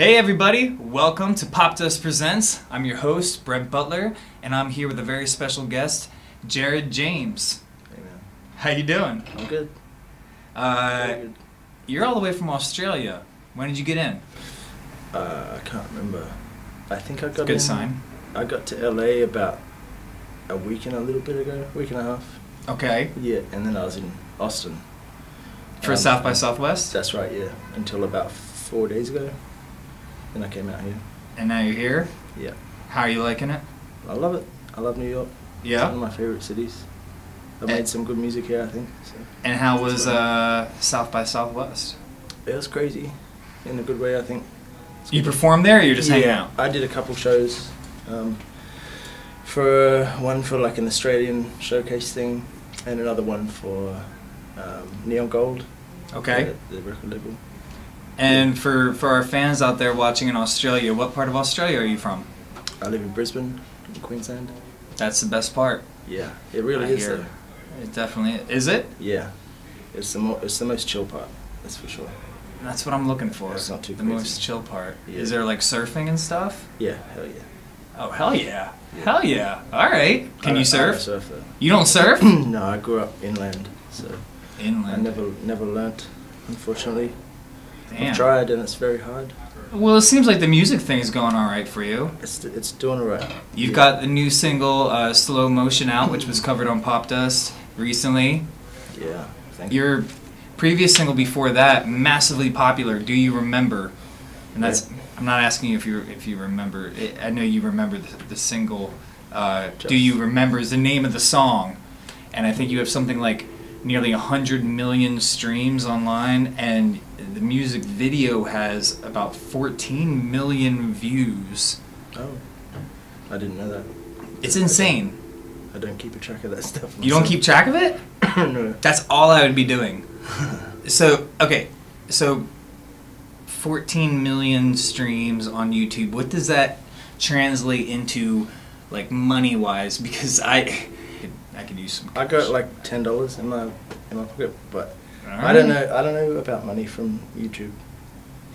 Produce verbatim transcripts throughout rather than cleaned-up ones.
Hey everybody, welcome to Popdust Presents. I'm your host, Brent Butler, and I'm here with a very special guest, Jarryd James. Hey man. How you doing? I'm good. Uh, Very good. You're all the way from Australia. When did you get in? Uh, I can't remember. I think I got in. Good sign. I got to L A about a week and a little bit ago, week and a half. Okay. Yeah, and then I was in Austin. For um, South by Southwest? That's right, yeah. Until about four days ago. Then I came out here. And now you're here? Yeah. How are you liking it? I love it. I love New York. Yeah? It's one of my favourite cities. I've made some good music here, I think. So. And how was uh, South by Southwest? It was crazy, in a good way, I think. It's you performed there or you just yeah, hanging out? I did a couple shows. Um, for uh, one for like an Australian showcase thing, and another one for um, Neon Gold. Okay. The, the record label. And yeah. for, for our fans out there watching in Australia, what part of Australia are you from? I live in Brisbane, in Queensland. That's the best part. Yeah, it really I is though. It definitely is. Is it? Yeah. It's the, mo it's the most chill part, that's for sure. And that's what I'm looking for. It's not too The crazy. most chill part. Yeah. Is there like surfing and stuff? Yeah, hell yeah. Oh, hell yeah. yeah. Hell yeah. All right. Can you surf? I don't surf though. You don't surf? No, I grew up inland, so. Inland? I never, never learnt, unfortunately. Damn. I've tried and it's very hard. Well, it seems like the music thing is going all right for you. It's it's doing all right. You've yeah. got the new single, uh, Slow Motion, out, which was covered on Popdust recently. Yeah, thank you. Your previous single before that, massively popular, Do You Remember? And that's, I'm not asking you if you if you remember. It, I know you remember the, the single. Uh, Do You Remember is the name of the song. And I think you have something like nearly one hundred million streams online, and the music video has about fourteen million views. Oh, I didn't know that. It's insane. I don't, I don't keep a track of that stuff myself. You don't keep track of it? No. That's all I would be doing. So, okay, so fourteen million streams on YouTube. What does that translate into, like, money-wise? Because I... I could use some. I got like ten dollars in my in my pocket, but right. I don't know. I don't know about money from YouTube.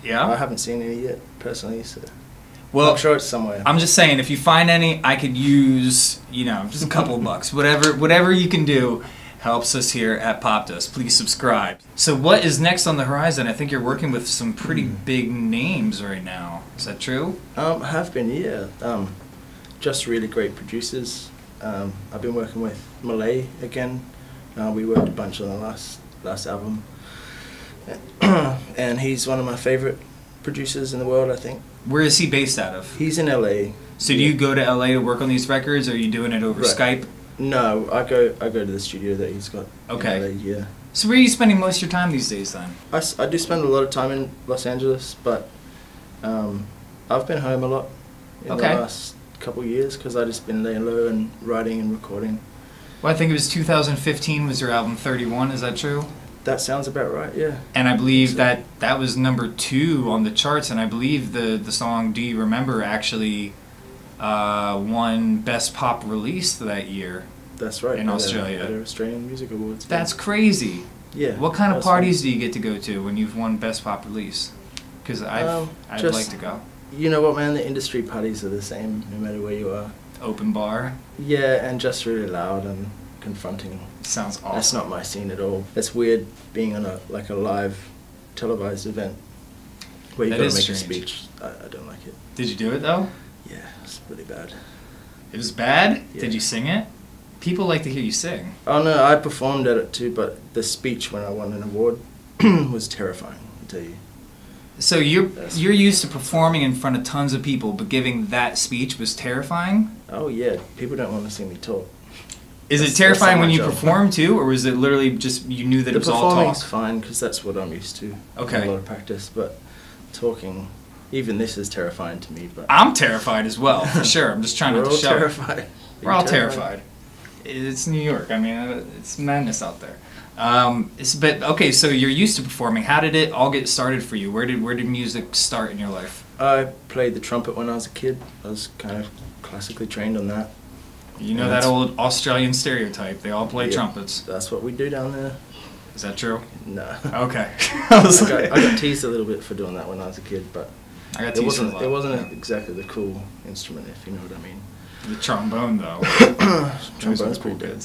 Yeah, I haven't seen any yet personally. So, well, I'm sure it's somewhere. I'm just saying, if you find any, I could use. You know, just a couple bucks. Whatever, whatever you can do helps us here at Popdust. Please subscribe. So, what is next on the horizon? I think you're working with some pretty mm. big names right now. Is that true? Um, I have been. Yeah. Um, just really great producers. Um, I've been working with Malay again. Uh, we worked a bunch on the last last album, and he's one of my favorite producers in the world, I think. Where is he based out of? He's in L A. So yeah. do you go to L A to work on these records, or are you doing it over right. Skype? No, I go I go to the studio that he's got. Okay. In L A, yeah. So where are you spending most of your time these days then? I, I do spend a lot of time in Los Angeles, but um, I've been home a lot in okay. the last couple years because I just been laying low and writing and recording. Well, I think it was two thousand fifteen was your album thirty-one. Is that true? That sounds about right. Yeah. And I believe so. that that was number two on the charts, and I believe the the song "Do You Remember" actually uh, won Best Pop Release that year. That's right. In Australia, at the Australian Music Awards. But... That's crazy. Yeah. What kind of parties fun. do you get to go to when you've won Best Pop Release? Because I've um, I'd just... like to go. You know what, man? The industry parties are the same, no matter where you are. Open bar. Yeah, and just really loud and confronting. Sounds awesome. That's not my scene at all. It's weird being on a like a live, televised event where you got to make strange. a speech. I, I don't like it. Did you do it though? Yeah, it's really bad. It was bad. Yeah. Did you sing it? People like to hear you sing. Oh no, I performed at it too, but the speech when I won an award was terrifying. I tell you. So you're you're used to performing in front of tons of people, but giving that speech was terrifying? Oh yeah, people don't want to see me talk. Is that's, it terrifying when you job. perform too, or was it literally just you knew that the it was all talk? The performing's fine, because that's what I'm used to. Okay. A lot of practice, but talking, even this is terrifying to me. But I'm terrified as well, for sure. I'm just trying We're not to show. We're all terrified. We're all terrified. It's New York. I mean, it's madness out there. Um, it's, but okay, so you're used to performing. How did it all get started for you? Where did where did music start in your life? I played the trumpet when I was a kid. I was kind of classically trained on that. You know and that old Australian stereotype. They all play yeah, trumpets. That's what we do down there. Is that true? No. Okay. I, was I, got, I got teased a little bit for doing that when I was a kid, but I got to it use wasn't, it a lot. It wasn't yeah. exactly the cool instrument, if you know what I mean. The trombone, though. Trombone's pretty good.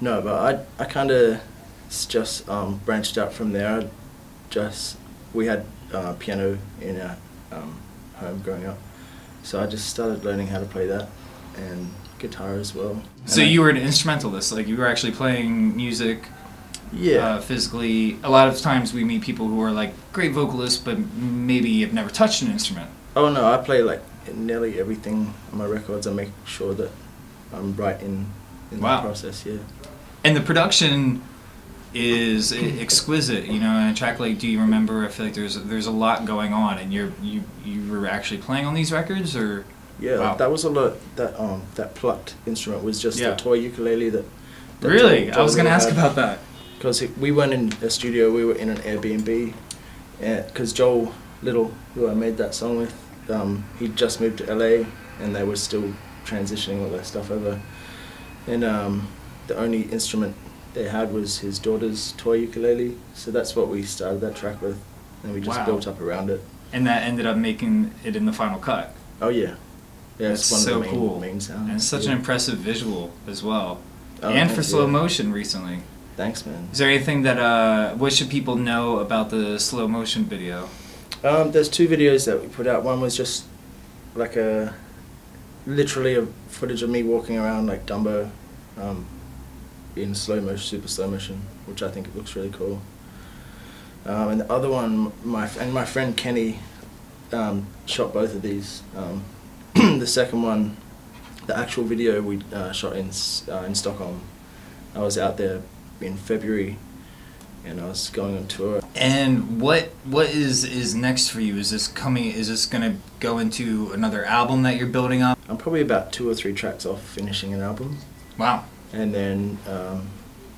No, but I I kind of just um, branched out from there. I just we had uh, piano in our um, home growing up, so I just started learning how to play that and guitar as well. So and you I, were an instrumentalist, like you were actually playing music. Yeah. Uh, physically, a lot of times we meet people who are like great vocalists, but maybe have never touched an instrument. Oh no, I play like nearly everything on my records. I make sure that I'm right in in wow. the process. Yeah. And the production is exquisite, you know. In a track like "Do You Remember," I feel like there's there's a lot going on, and you're you you were actually playing on these records, or yeah, wow. like that was a lot. That um that plucked instrument was just yeah. a toy ukulele that. that really, toy, toy I was going to ask had. about that. Because we weren't in a studio, we were in an Airbnb. Because Joel Little, who I made that song with, um, he just moved to L A, and they were still transitioning all that stuff over. And um, the only instrument they had was his daughter's toy ukulele, so that's what we started that track with, and we just wow. built up around it. And that ended up making it in the final cut. Oh yeah, yeah, that's it's one so of the main, cool. main sounds. And it's such yeah. an impressive visual as well, oh, and for Slow yeah. Motion recently. Thanks, man. Is there anything that, uh, what should people know about the Slow Motion video? Um, there's two videos that we put out. One was just like a, literally a footage of me walking around like Dumbo um, in slow motion, super slow motion, which I think it looks really cool. Um, and the other one, my and my friend Kenny um, shot both of these. Um, the second one, the actual video we uh, shot in, uh, in Stockholm. I was out there in February, and I was going on tour. And what what is is next for you? Is this coming? Is this gonna go into another album that you're building up? I'm probably about two or three tracks off finishing an album. Wow. And then um,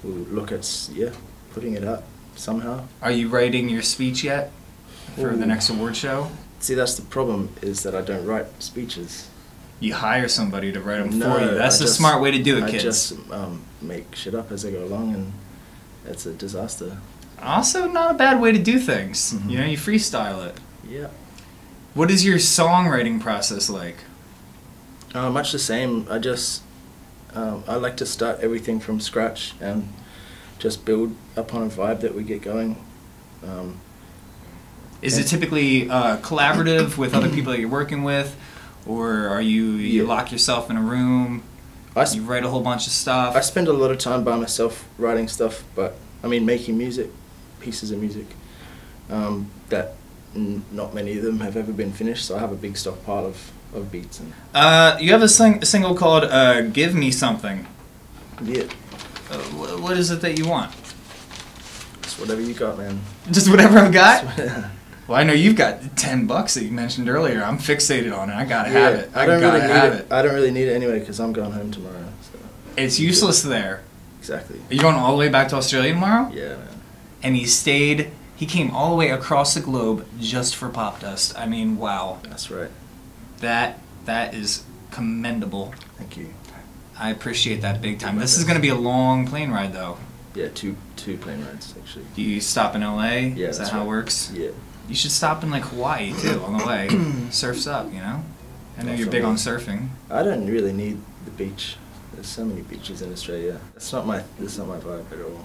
we'll look at yeah, putting it up somehow. Are you writing your speech yet for Ooh. the next award show? See, that's the problem, is that I don't write speeches. You hire somebody to write them no, for you. That's I the just, smart way to do it, I kids. I just um, make shit up as I go along, and it's a disaster. Also, not a bad way to do things. Mm-hmm. You know, you freestyle it. Yeah. What is your songwriting process like? Uh, much the same. I just um, I like to start everything from scratch and just build upon a vibe that we get going. Um, is it typically uh, collaborative with other people that you're working with? Or are you, you yeah. lock yourself in a room, I you write a whole bunch of stuff? I spend a lot of time by myself writing stuff, but, I mean, making music, pieces of music, um, that n not many of them have ever been finished, so I have a big stockpile of, of beats. And uh, you have a, sing a single called uh, Give Me Something. Yeah. Uh, wh what is it that you want? Just whatever you got, man. Just whatever I've got? Well, I know you've got ten bucks that you mentioned earlier. I'm fixated on it. I gotta yeah, have it. I, I don't gotta really have need it. it. I don't really need it anyway because I'm going home tomorrow. So. It's useless yeah. there. Exactly. Are you going all the way back to Australia tomorrow? Yeah, man. And he stayed. He came all the way across the globe just for Popdust. I mean, wow. That's right. That that is commendable. Thank you. I appreciate that big time. This is going to be a long plane ride, though. Yeah, two two plane rides actually. Do you stop in L A? Yeah. Is that how right. it works? Yeah. You should stop in like Hawaii too on the way. Surf's up, you know? I know you're big on surfing. I don't really need the beach. There's so many beaches in Australia. That's not my that's not my vibe at all.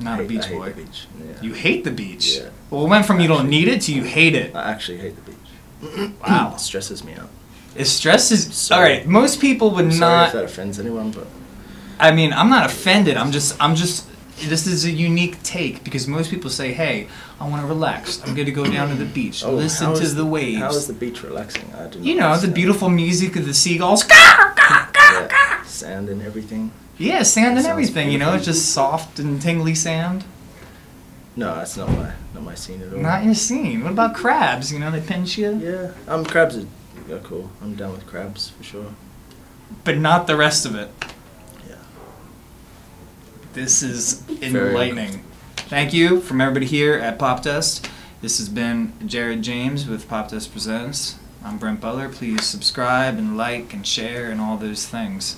Not hate, a beach I boy. Hate the beach. Yeah. You hate the beach? Yeah. Well, it went from you don't need it to you hate it. I actually hate the beach. Wow. It stresses me out. It stresses sorry. All right, most people would I'm sorry not if that offends anyone, but I mean, I'm not offended. I'm just I'm just this is a unique take because most people say, hey, I want to relax. I'm going to go down to the beach, oh, listen to the waves. How is the beach relaxing? I do not you know, understand. The beautiful music of the seagulls. Yeah, sand and everything. Yeah, sand and everything, beautiful. You know, it's just soft and tingly sand. No, that's not my not my scene at all. Not your scene. What about crabs? You know, they pinch you? Yeah, um, crabs are yeah, cool. I'm down with crabs for sure. But not the rest of it. This is enlightening. Thank you from everybody here at Popdust. This has been Jarryd James with Popdust Presents. I'm Brent Butler. Please subscribe and like and share and all those things.